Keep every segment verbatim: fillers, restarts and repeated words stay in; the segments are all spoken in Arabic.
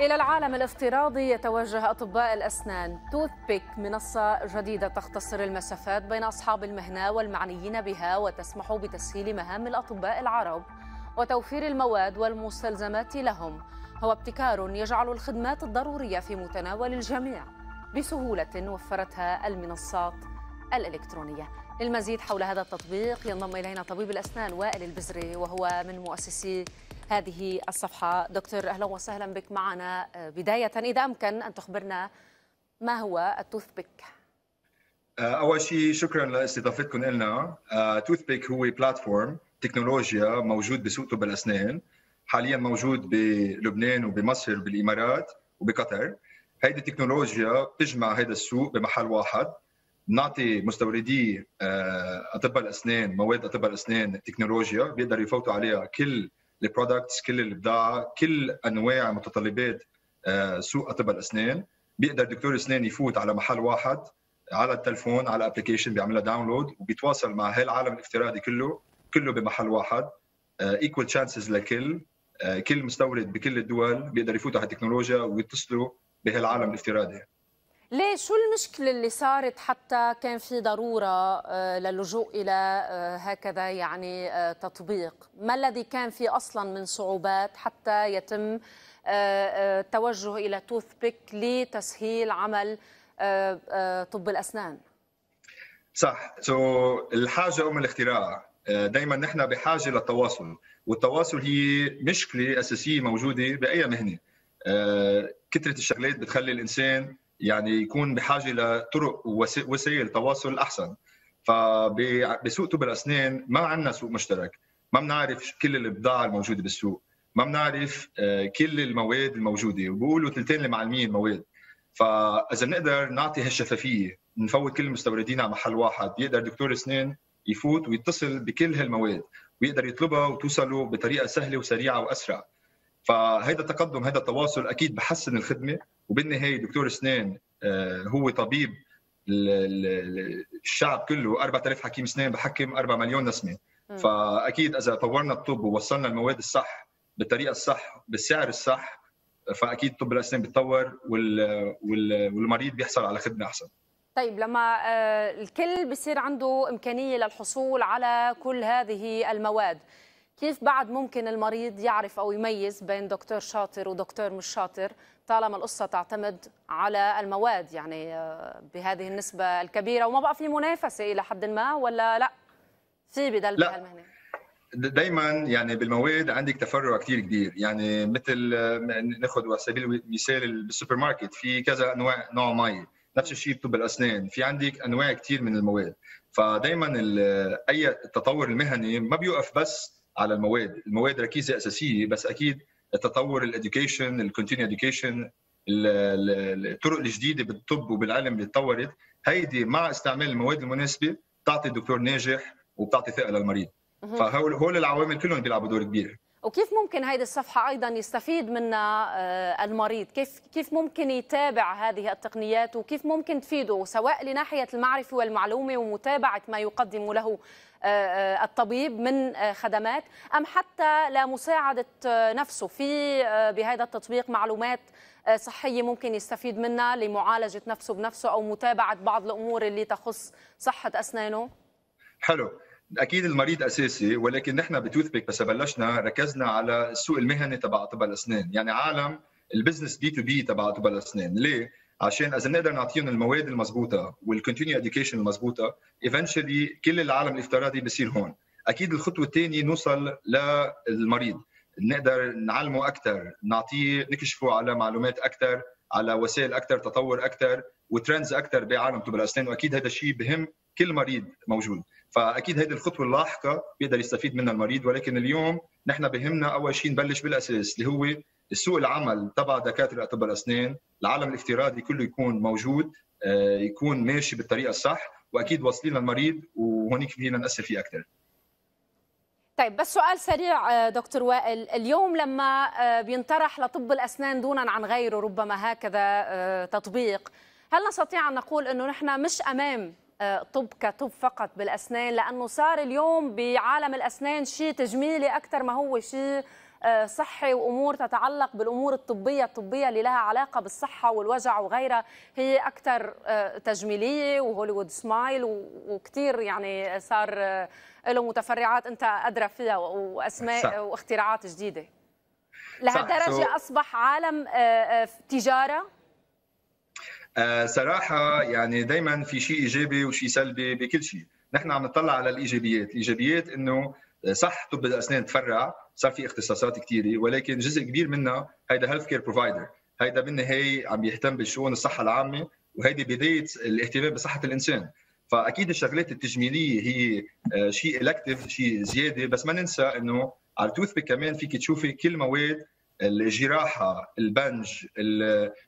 إلى العالم الافتراضي يتوجه أطباء الأسنان. توث بيك منصة جديدة تختصر المسافات بين أصحاب المهنة والمعنيين بها، وتسمح بتسهيل مهام الأطباء العرب وتوفير المواد والمستلزمات لهم. هو ابتكار يجعل الخدمات الضرورية في متناول الجميع بسهولة وفرتها المنصات الإلكترونية. للمزيد حول هذا التطبيق ينضم إلينا طبيب الأسنان وائل البزري، وهو من مؤسسي هذه الصفحة. دكتور أهلا وسهلا بك معنا. بداية إذا أمكن أن تخبرنا ما هو التوث بيك؟ أول شيء شكرا لاستضافتكم لنا. توث بيك هو بلاتفورم تكنولوجيا موجود بسوق طب الأسنان، حاليا موجود بلبنان وبمصر وبالإمارات وبقطر. هيدي التكنولوجيا بتجمع هذا السوق بمحل واحد، نعطي مستوردي أطباء الأسنان مواد أطباء الأسنان تكنولوجيا بيقدروا يفوتوا عليها كل البرودكتس، كل البضاعة، كل أنواع متطلبات سوق أطباء الأسنان. بيقدر دكتور أسنان يفوت على محل واحد على التلفون، على أبليكيشن بيعملها داونلود وبيتواصل مع هالعالم الافتراضي كله كله بمحل واحد. ايكوال تشانسز لكل كل مستورد بكل الدول بيقدر يفوت على التكنولوجيا ويتصلوا بهالعالم الافتراضي. ليه شو المشكلة اللي صارت حتى كان في ضرورة للجوء إلى هكذا يعني تطبيق؟ ما الذي كان في أصلا من صعوبات حتى يتم التوجه إلى توث بيك لتسهيل عمل طب الأسنان؟ صح، so, الحاجة أم الاختراع. دائما نحن بحاجة للتواصل، والتواصل هي مشكلة أساسية موجودة بأي مهنة. كثرة الشغلات بتخلي الإنسان يعني يكون بحاجه لطرق ووسائل تواصل احسن. فبسوق طب الاسنان ما عندنا سوق مشترك، ما بنعرف كل البضاعه الموجوده بالسوق، ما بنعرف كل المواد الموجوده، وبقولوا ثلثين المعلمين مواد. فاذا بنقدر نعطي هالشفافيه، نفوت كل المستوردين على محل واحد، بيقدر دكتور اسنان يفوت ويتصل بكل هالمواد ويقدر يطلبها وتوصله بطريقه سهله وسريعه واسرع. فهذا التقدم، هذا التواصل اكيد بحسن الخدمه. وبالنهايه دكتور اسنان هو طبيب الشعب كله، أربعة آلاف حكيم اسنان بحكم أربعة مليون نسمه. فاكيد اذا طورنا الطب ووصلنا المواد الصح بالطريقه الصح بالسعر الصح، فاكيد طب الاسنان بيتطور والمريض بيحصل على خدمه احسن. طيب، لما الكل بصير عنده امكانيه للحصول على كل هذه المواد، كيف بعد ممكن المريض يعرف أو يميز بين دكتور شاطر ودكتور مش شاطر طالما القصة تعتمد على المواد يعني بهذه النسبة الكبيرة، وما بقى في منافسة إلى حد ما، ولا لا في بدل بهالمهنة؟ دائما يعني بالمواد عندك تفرع كثير كبير. يعني مثل ناخذ على سبيل المثال بالسوبر ماركت في كذا انواع نوع مي، نفس الشيء بطب الاسنان في عندك انواع كثير من المواد. فدائما اي التطور المهني ما بيوقف بس على المواد، المواد ركيزه اساسيه، بس اكيد التطور الاديوكيشن الكونتينيو اديوكيشن الطرق الجديده بالطب وبالعلم اللي تطورت، هيدي مع استعمال المواد المناسبه بتعطي دكتور ناجح وبتعطي ثقه للمريض. فهول هول العوامل كلهم بيلعبوا دور كبير. وكيف ممكن هيدي الصفحه ايضا يستفيد منها المريض؟ كيف كيف ممكن يتابع هذه التقنيات، وكيف ممكن تفيده سواء لناحيه المعرفه والمعلومه ومتابعه ما يقدم له الطبيب من خدمات، أم حتى لمساعدة نفسه في بهذا التطبيق معلومات صحية ممكن يستفيد منها لمعالجة نفسه بنفسه أو متابعة بعض الأمور اللي تخص صحة أسنانه؟ حلو، أكيد المريض أساسي، ولكن نحن بتوث بيك بس بلشنا ركزنا على السوق المهني تبع طب الأسنان، يعني عالم البزنس بي تو بي تبع طب الأسنان. ليه؟ عشان اذا نقدر نعطيهم المواد المضبوطه والكونتينيو اديوكيشن المضبوطه، ايفينشولي كل العالم الافتراضي بصير هون. اكيد الخطوه الثانيه نوصل للمريض، نقدر نعلمه اكثر، نعطيه نكشفه على معلومات اكثر، على وسائل اكثر، تطور اكثر وترندز اكثر بعالم طب الاسنان، واكيد هذا الشيء بهم كل مريض موجود. فاكيد هذه الخطوه اللاحقه بيقدر يستفيد منها المريض. ولكن اليوم نحن بهمنا اول شيء نبلش بالاساس اللي هو السوق العمل تبع دكاتره اطباء الاسنان، العالم الافتراضي كله يكون موجود، يكون ماشي بالطريقه الصح، واكيد واصلين للمريض وهونيك فينا ناثر فيه اكثر. طيب، بس سؤال سريع دكتور وائل، اليوم لما بينطرح لطب الاسنان دونا عن غيره ربما هكذا تطبيق، هل نستطيع ان نقول انه نحن مش امام طب كطب فقط بالاسنان، لانه صار اليوم بعالم الاسنان شيء تجميلي اكثر ما هو شيء صحي وامور تتعلق بالامور الطبيه الطبيه اللي لها علاقه بالصحه والوجع وغيرها، هي اكثر تجميليه وهوليوود سمايل وكثير يعني صار له متفرعات انت ادرى فيها واسماء واختراعات جديده. لهالدرجه اصبح عالم تجاره؟ آه صراحة يعني دائما في شيء ايجابي وشيء سلبي بكل شيء، نحن عم نطلع على الايجابيات، الايجابيات انه صح طب الاسنان تفرع، صار في اختصاصات كثيرة، ولكن جزء كبير منها هيدا هيلث كير بروفايدر، هيدا بالنهاية عم بيهتم بشؤون الصحة العامة، وهيدي بداية الاهتمام بصحة الانسان، فاكيد الشغلات التجميلية هي آه شيء الكتيف، شيء زيادة، بس ما ننسى انه على التوثبيك كمان فيك تشوفي كل مواد الجراحه، البنج،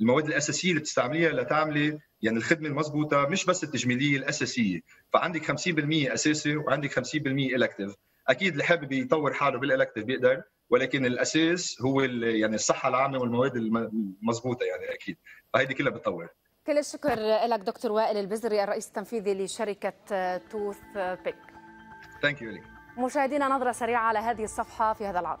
المواد الاساسيه اللي بتستعمليها لتعملي يعني الخدمه المضبوطه، مش بس التجميليه الاساسيه، فعندك خمسين بالمئة اساسي وعندك خمسين بالمئة الكتيف، اكيد اللي حابب يطور حاله بالالكتيف بيقدر، ولكن الاساس هو يعني الصحه العامه والمواد المضبوطه يعني اكيد، فهيدي كلها بتطور. كل الشكر لك دكتور وائل البزري الرئيس التنفيذي لشركه توث بيك. ثانك يو لك. مشاهدينا نظره سريعه على هذه الصفحه في هذا العرض.